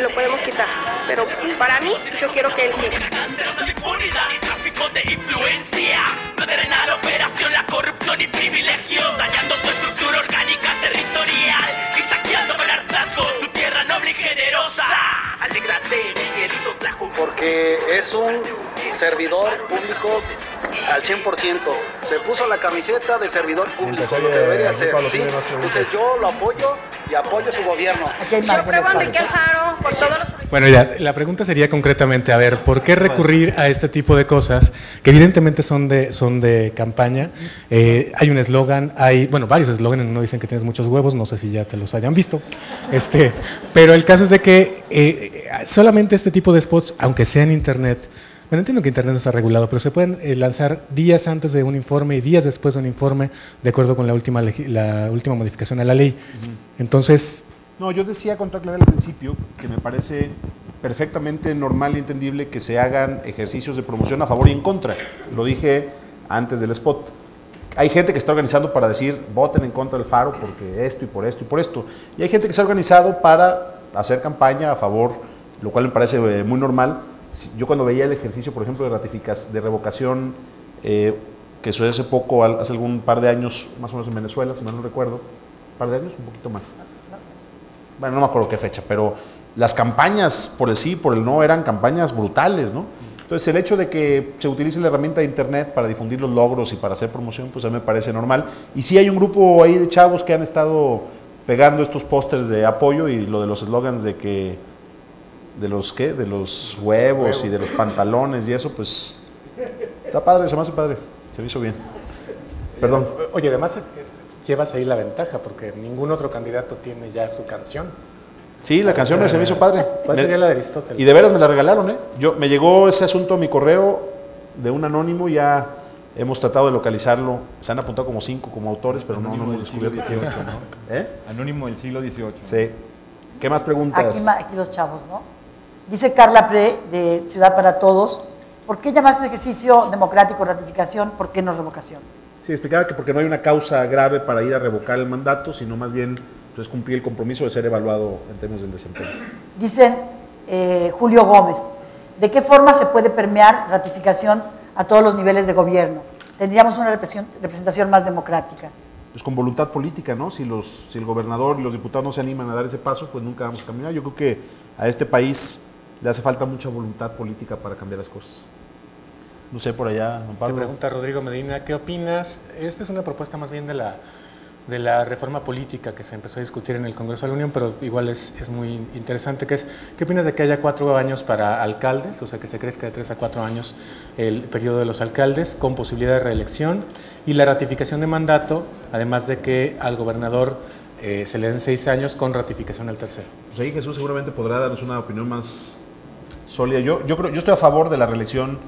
lo podemos quitar, pero para mí yo quiero que él siga. Porque es un servidor público al 100%, se puso la camiseta de servidor público, lo que debería ser, ¿sí? Entonces yo lo apoyo y apoyo su gobierno. Yo apruebo a Enrique Alfaro por todos los... Bueno, mira, la pregunta sería concretamente, a ver, ¿por qué recurrir a este tipo de cosas que evidentemente son de campaña? Hay un eslogan, bueno, varios eslóganes, no dicen que tienes muchos huevos, no sé si ya te los hayan visto, pero el caso es de que solamente este tipo de spots, aunque sea en internet, bueno, entiendo que Internet no está regulado, pero se pueden lanzar días antes de un informe y días después de un informe, de acuerdo con la última modificación a la ley. Entonces… No, yo decía con toda claridad al principio que me parece perfectamente normal y entendible que se hagan ejercicios de promoción a favor y en contra. Lo dije antes del spot. Hay gente que está organizando para decir, voten en contra del Faro porque esto y por esto y por esto. Y hay gente que se ha organizado para hacer campaña a favor, lo cual me parece muy normal. Yo cuando veía el ejercicio, por ejemplo, de revocación, que sucedió hace poco, hace algún par de años, más o menos en Venezuela, si mal no recuerdo, un par de años, un poquito más. Bueno, no me acuerdo qué fecha, pero las campañas por el sí, por el no, eran campañas brutales, ¿no? Entonces, el hecho de que se utilice la herramienta de Internet para difundir los logros y para hacer promoción, pues a mí me parece normal. Y sí hay un grupo ahí de chavos que han estado pegando estos pósters de apoyo y lo de los eslogans de que... ¿De los qué? De los huevos y de los pantalones y eso, pues está padre, se me hace padre, se me hizo bien. Perdón. Oye, además llevas ahí la ventaja porque ningún otro candidato tiene ya su canción. Sí, la canción se me hizo padre. ¿Cuál sería la de Aristóteles? Y de veras me la regalaron, ¿eh? Me llegó ese asunto a mi correo de un anónimo, ya hemos tratado de localizarlo, se han apuntado como 5 como autores, pero anónimo no hemos descubierto. Siglo XVIII, ¿no? ¿Eh? Anónimo del siglo XVIII. Sí. ¿Qué más preguntas? Aquí los chavos, ¿no? Dice Carla Pre, de Ciudad para Todos, ¿por qué llamaste ejercicio democrático ratificación? ¿Por qué no revocación? Sí, explicaba que porque no hay una causa grave para ir a revocar el mandato, sino más bien pues, cumplir el compromiso de ser evaluado en términos del desempeño. Dice Julio Gómez, ¿de qué forma se puede permear ratificación a todos los niveles de gobierno? Tendríamos una representación más democrática. Pues con voluntad política, ¿no? Si el gobernador y los diputados no se animan a dar ese paso, pues nunca vamos a caminar. Yo creo que a este país... le hace falta mucha voluntad política para cambiar las cosas. No sé, por allá, don Pablo. Te pregunta Rodrigo Medina, ¿qué opinas? Esta es una propuesta más bien de la reforma política que se empezó a discutir en el Congreso de la Unión, pero igual es muy interesante, que es, ¿qué opinas de que haya 4 años para alcaldes? O sea, que se crezca de 3 a 4 años el periodo de los alcaldes, con posibilidad de reelección, y la ratificación de mandato, además de que al gobernador... se le den 6 años con ratificación al tercero. Pues ahí Jesús seguramente podrá darnos una opinión más sólida. Yo estoy a favor de la reelección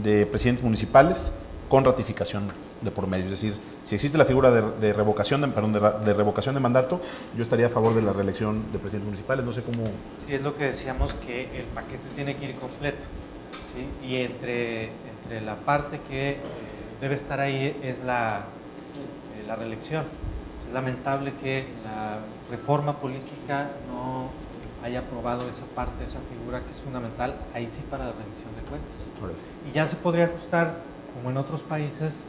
de presidentes municipales con ratificación de por medio. Es decir, si existe la figura de revocación de mandato, yo estaría a favor de la reelección de presidentes municipales. No sé cómo... Sí, es lo que decíamos, que el paquete tiene que ir completo. ¿Sí? Y entre la parte que debe estar ahí es la reelección. Lamentable que la reforma política no haya aprobado esa parte, esa figura que es fundamental, ahí sí, para la rendición de cuentas. Y ya se podría ajustar, como en otros países,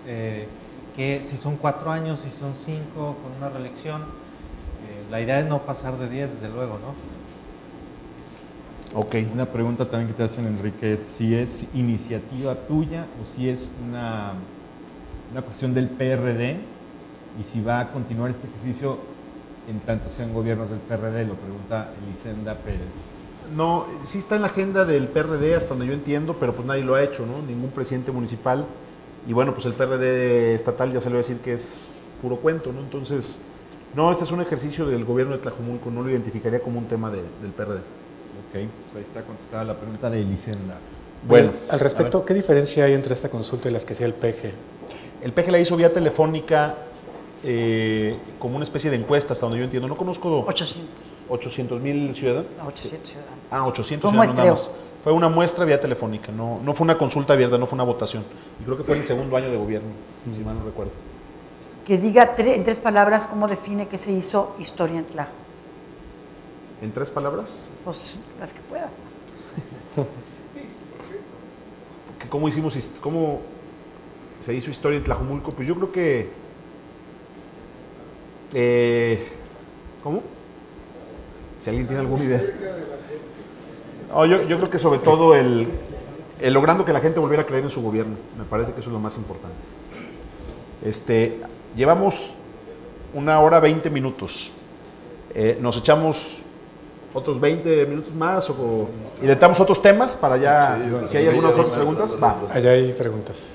que si son 4 años, si son 5, con una reelección, la idea es no pasar de 10, desde luego, ¿no? Ok, una pregunta también que te hacen, Enrique, es si es iniciativa tuya o si es una cuestión del PRD. Y si va a continuar este ejercicio en tanto sean gobiernos del PRD, lo pregunta Elisenda Pérez. No, sí está en la agenda del PRD, hasta donde yo entiendo, pero pues nadie lo ha hecho, ¿no? Ningún presidente municipal. Y bueno, pues el PRD estatal ya se le va a decir que es puro cuento, ¿no? Entonces, no, este es un ejercicio del gobierno de Tlajomulco, no lo identificaría como un tema del PRD. Ok, pues ahí está contestada la pregunta de Elisenda. Bueno, al respecto, ¿qué diferencia hay entre esta consulta y las que hacía el PG? El PG la hizo vía telefónica... como una especie de encuesta, hasta donde yo entiendo. No conozco... 800,000 ciudadanos. 800 ciudadanos. Ah, 800 ciudadanos nada más. Fue una muestra vía telefónica, no fue una consulta abierta, no fue una votación. Y creo que fue el segundo año de gobierno, si mal no recuerdo. Que diga en 3 palabras cómo define que se hizo historia en Tlajo. ¿En tres palabras? Pues las que puedas. ¿Cómo se hizo historia en Tlajomulco? Pues yo creo que... ¿Cómo? Si alguien tiene alguna idea. Oh, yo creo que sobre todo el logrando que la gente volviera a creer en su gobierno. Me parece que eso es lo más importante. Llevamos 1 hora 20 minutos. Nos echamos otros 20 minutos más y detamos otros temas para ya, sí, bueno, si hay algunas otras preguntas, va. Allá hay preguntas.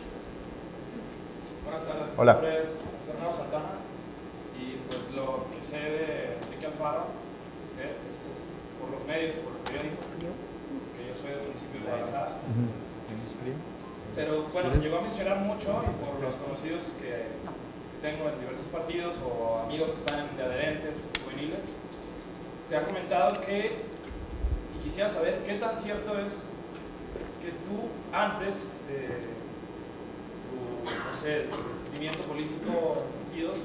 Buenas tardes. Hola. Mi nombre es Fernando Santana y pues lo que sé de Enrique Alfaro, usted es por los medios, por los periódicos, que yo soy del municipio de Guadalajara. Pero bueno, se llegó a mencionar mucho y por los conocidos que tengo en diversos partidos o amigos que están de adherentes, juveniles, se ha comentado que, y quisiera saber qué tan cierto es que tú antes de tu, no sé, movimiento político, partidos,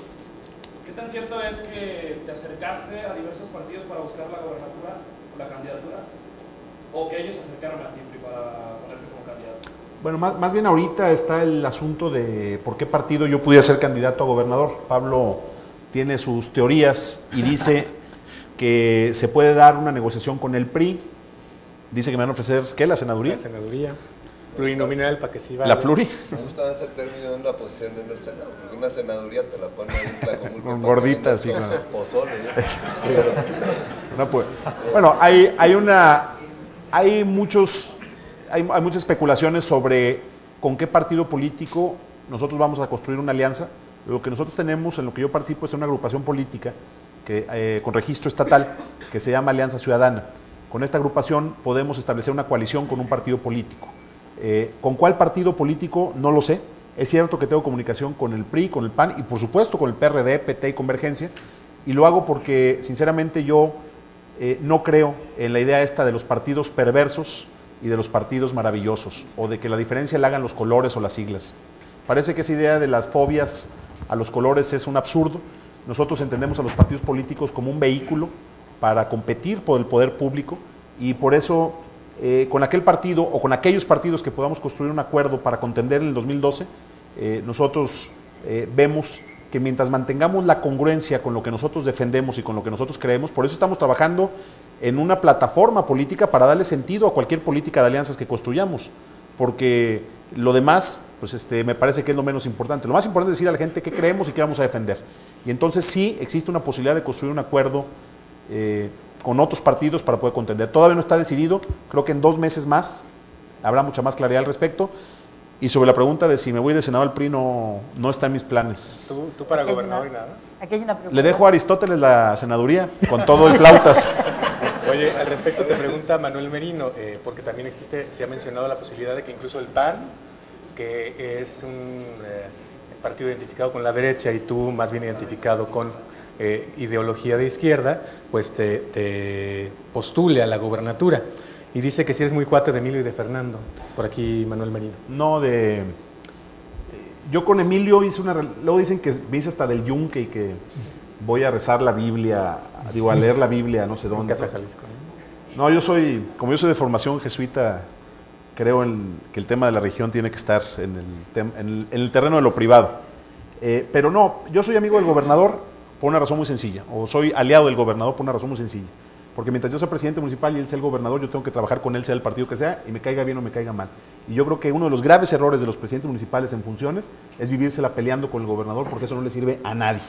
qué tan cierto es que te acercaste a diversos partidos para buscar la gobernatura o la candidatura, o que ellos se acercaron a ti para ponerte como candidato. Bueno, más bien ahorita está el asunto de por qué partido yo pudiera ser candidato a gobernador. Pablo tiene sus teorías y dice que se puede dar una negociación con el PRI. Dice que me van a ofrecer, ¿qué? ¿La senaduría? La senaduría. Plurinominal para que sí vaya. ¿La pluri? Me gusta ese término en la posición del Senado, porque una senaduría te la pone ahí Tlajomulco. Gordita, sí. Claro. Pozole, ¿eh? Sí. No, pues. Bueno, hay muchas especulaciones sobre con qué partido político nosotros vamos a construir una alianza. Lo que nosotros tenemos, en lo que yo participo, es una agrupación política que, con registro estatal, que se llama Alianza Ciudadana. Con esta agrupación podemos establecer una coalición con un partido político. ¿Con cuál partido político? No lo sé. Es cierto que tengo comunicación con el PRI, con el PAN y, por supuesto, con el PRD, PT y Convergencia. Y lo hago porque, sinceramente, yo no creo en la idea esta de los partidos perversos y de los partidos maravillosos, o de que la diferencia la hagan los colores o las siglas. Parece que esa idea de las fobias a los colores es un absurdo. Nosotros entendemos a los partidos políticos como un vehículo para competir por el poder público, y por eso con aquel partido o con aquellos partidos que podamos construir un acuerdo para contender en el 2012, nosotros vemos que mientras mantengamos la congruencia con lo que nosotros defendemos y con lo que nosotros creemos, por eso estamos trabajando en una plataforma política para darle sentido a cualquier política de alianzas que construyamos, porque lo demás, pues me parece que es lo menos importante. Lo más importante es decir a la gente qué creemos y qué vamos a defender. Y entonces sí existe una posibilidad de construir un acuerdo con otros partidos para poder contender. Todavía no está decidido, creo que en 2 meses más habrá mucha más claridad al respecto. Y sobre la pregunta de si me voy de senador al PRI, no está en mis planes. ¿Tú para gobernador y nada? Aquí hay una pregunta. Le dejo a Aristóteles la senaduría, con todo el flautas. Oye, al respecto te pregunta Manuel Merino, porque también se ha mencionado la posibilidad de que incluso el PAN, que es un partido identificado con la derecha y tú más bien identificado con ideología de izquierda, pues te postule a la gobernatura. Y dice que sí eres muy cuate de Emilio y de Fernando. Por aquí Manuel Merino. No, yo con Emilio hice una... Luego dicen que me hice hasta del yunque y que voy a rezar la Biblia, digo, a leer la Biblia, no sé dónde. En casa Jalisco, ¿no? No, como yo soy de formación jesuita, creo que el tema de la religión tiene que estar en el terreno de lo privado. Pero no, yo soy amigo del gobernador por una razón muy sencilla, o soy aliado del gobernador por una razón muy sencilla. Porque mientras yo sea presidente municipal y él sea el gobernador, yo tengo que trabajar con él, sea el partido que sea, y me caiga bien o me caiga mal. Y yo creo que uno de los graves errores de los presidentes municipales en funciones es vivírsela peleando con el gobernador, porque eso no le sirve a nadie.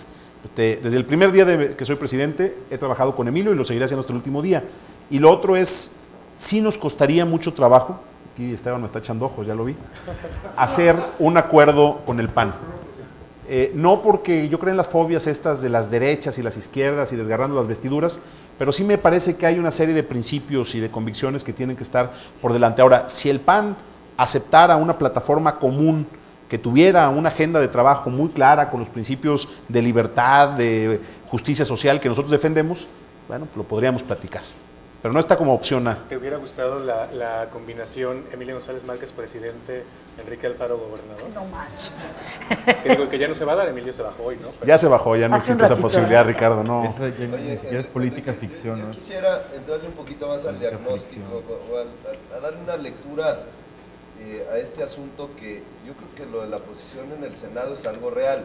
Desde el primer día que soy presidente he trabajado con Emilio y lo seguiré haciendo hasta el último día. Y lo otro es, sí nos costaría mucho trabajo, aquí Esteban me está echando ojos, ya lo vi, hacer un acuerdo con el PAN. No porque yo creo en las fobias estas de las derechas y las izquierdas y desgarrando las vestiduras, pero sí me parece que hay una serie de principios y de convicciones que tienen que estar por delante. Ahora, si el PAN aceptara una plataforma común que tuviera una agenda de trabajo muy clara con los principios de libertad, de justicia social que nosotros defendemos, bueno, lo podríamos platicar. pero no está como opción A. ¿Te hubiera gustado la combinación Emilio González Márquez, presidente, Enrique Alfaro, gobernador? No manches. Te digo que ya no se va a dar, Emilio se bajó hoy, ¿no? Pero ya se bajó, ya no existe esa posibilidad, ¿no? Ricardo, no. Esa ya ni siquiera es política ficción, ¿no? Yo quisiera entrarle un poquito más al diagnóstico, o a darle una lectura a este asunto, que yo creo que lo de la posición en el Senado es algo real.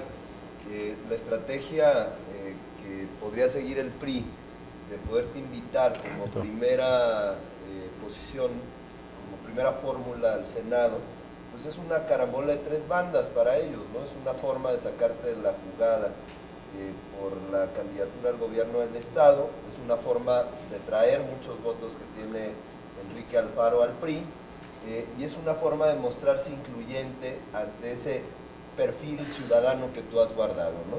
La estrategia que podría seguir el PRI de poderte invitar como primera posición, como primera fórmula al Senado, pues es una carambola de tres bandas para ellos, ¿no? Es una forma de sacarte de la jugada por la candidatura al gobierno del Estado, es una forma de traer muchos votos que tiene Enrique Alfaro al PRI, y es una forma de mostrarse incluyente ante ese perfil ciudadano que tú has guardado, ¿no?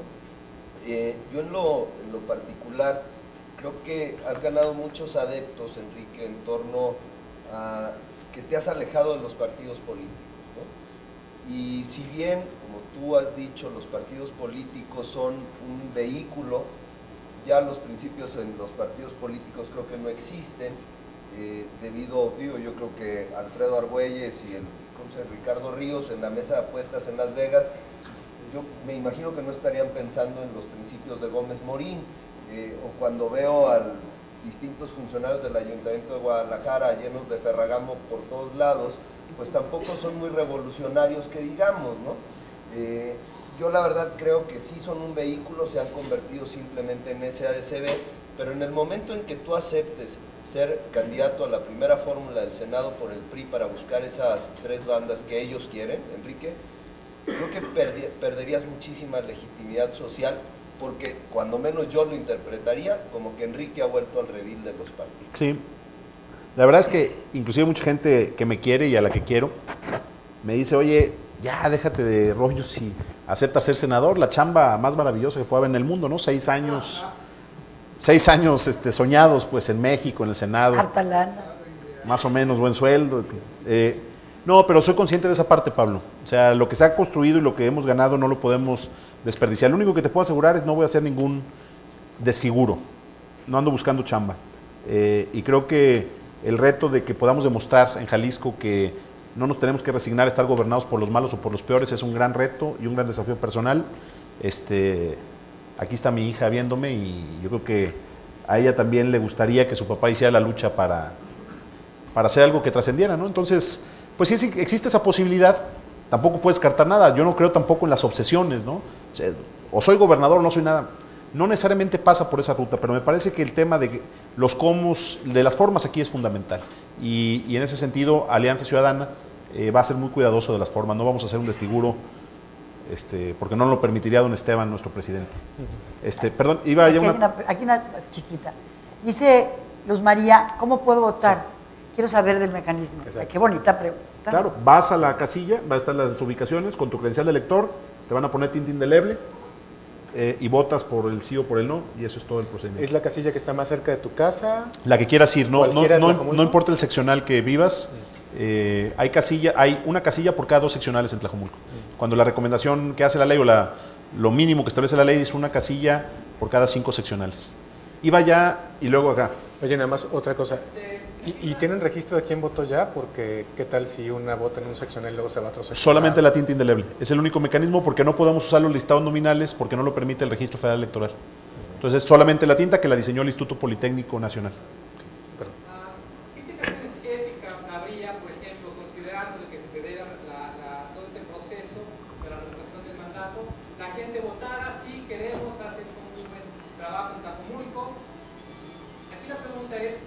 Yo en lo particular creo que has ganado muchos adeptos, Enrique, en torno a que te has alejado de los partidos políticos, ¿no? Y si bien, como tú has dicho, los partidos políticos son un vehículo, ya los principios en los partidos políticos creo que no existen, debido, digo, yo creo que Alfredo Argüelles y Ricardo Ríos en la mesa de apuestas en Las Vegas, yo me imagino que no estarían pensando en los principios de Gómez Morín. O cuando veo a distintos funcionarios del Ayuntamiento de Guadalajara llenos de ferragamo por todos lados, pues tampoco son muy revolucionarios que digamos, ¿no? Yo la verdad creo que sí son un vehículo, se han convertido simplemente en ese ADCB, pero en el momento en que tú aceptes ser candidato a la primera fórmula del Senado por el PRI para buscar esas tres bandas que ellos quieren, Enrique, creo que perderías muchísima legitimidad social, porque cuando menos yo lo interpretaría como que Enrique ha vuelto al redil de los partidos. Sí, la verdad es que inclusive mucha gente que me quiere y a la que quiero, me dice, oye, ya déjate de rollos y acepta ser senador, la chamba más maravillosa que pueda haber en el mundo, ¿no? 6 años soñados pues en México, en el Senado. Harta lana. Más o menos, buen sueldo. No, pero soy consciente de esa parte, Pablo. O sea, lo que se ha construido y lo que hemos ganado no lo podemos desperdiciar. Lo único que te puedo asegurar es no voy a hacer ningún desfiguro. No ando buscando chamba. Y creo que el reto de que podamos demostrar en Jalisco que no nos tenemos que resignar a estar gobernados por los malos o por los peores es un gran reto y un gran desafío personal. Aquí está mi hija viéndome y yo creo que a ella también le gustaría que su papá hiciera la lucha para hacer algo que trascendiera, ¿no? Entonces, pues sí, existe esa posibilidad, tampoco puedes descartar nada. Yo no creo tampoco en las obsesiones, ¿no? O soy gobernador o no soy nada. No necesariamente pasa por esa ruta, pero me parece que el tema de los cómo, de las formas aquí es fundamental. Y en ese sentido, Alianza Ciudadana va a ser muy cuidadoso de las formas. No vamos a hacer un desfiguro, porque no lo permitiría don Esteban, nuestro presidente. Perdón, iba a llamar. Aquí una chiquita. Dice Luz María, ¿cómo puedo votar? Sí. Quiero saber del mecanismo. Exacto. Qué bonita pregunta. Claro, vas a la casilla, va a estar las ubicaciones con tu credencial de elector, te van a poner tinta indeleble y votas por el sí o por el no, y eso es todo el procedimiento. ¿Es la casilla que está más cerca de tu casa? La que quieras ir, no importa el seccional que vivas, hay una casilla por cada 2 seccionales en Tlajomulco. Cuando la recomendación que hace la ley o lo mínimo que establece la ley es una casilla por cada 5 seccionales. Iba allá y luego acá. Oye, nada más otra cosa. ¿Y tienen registro de quién votó ya? Porque ¿qué tal si una vota en un seccional y luego se va a otro seccional? Solamente la tinta indeleble. Es el único mecanismo porque no podemos usar los listados nominales porque no lo permite el Registro Federal Electoral. Entonces, solamente la tinta que la diseñó el Instituto Politécnico Nacional. Perdón. ¿Qué implicaciones éticas habría, por ejemplo, considerando que se debe todo este proceso de la revocación del mandato, la gente votara si queremos hacer un buen trabajo en Tlajomulco? Aquí la pregunta es,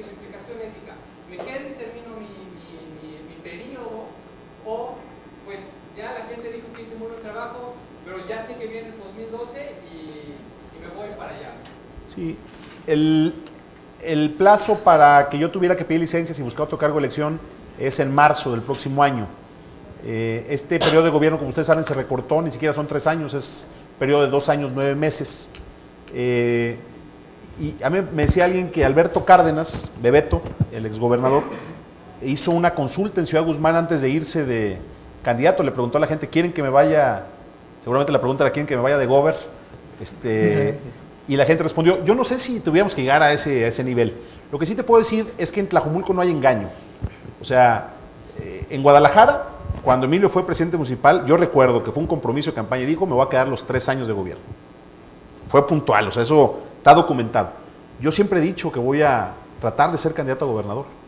la implicación ética, ¿me quedo y termino mi periodo? O pues ya la gente dijo que hice muy buen trabajo, pero ya sé que viene el 2012 y me voy para allá. Sí, el plazo para que yo tuviera que pedir licencias y buscar otro cargo de elección es en marzo del próximo año. Este periodo de gobierno, como ustedes saben, se recortó, ni siquiera son 3 años, es periodo de 2 años, 9 meses. Y a mí me decía alguien que Alberto Cárdenas, Bebeto, el exgobernador, hizo una consulta en Ciudad Guzmán antes de irse de candidato. Le preguntó a la gente, ¿quieren que me vaya? Seguramente la pregunta era, ¿quieren que me vaya de gober? Y la gente respondió, yo no sé si tuviéramos que llegar a ese nivel. Lo que sí te puedo decir es que en Tlajomulco no hay engaño. O sea, en Guadalajara, cuando Emilio fue presidente municipal, yo recuerdo que fue un compromiso de campaña y dijo, me voy a quedar los 3 años de gobierno. Fue puntual, o sea, eso está documentado. Yo siempre he dicho que voy a tratar de ser candidato a gobernador.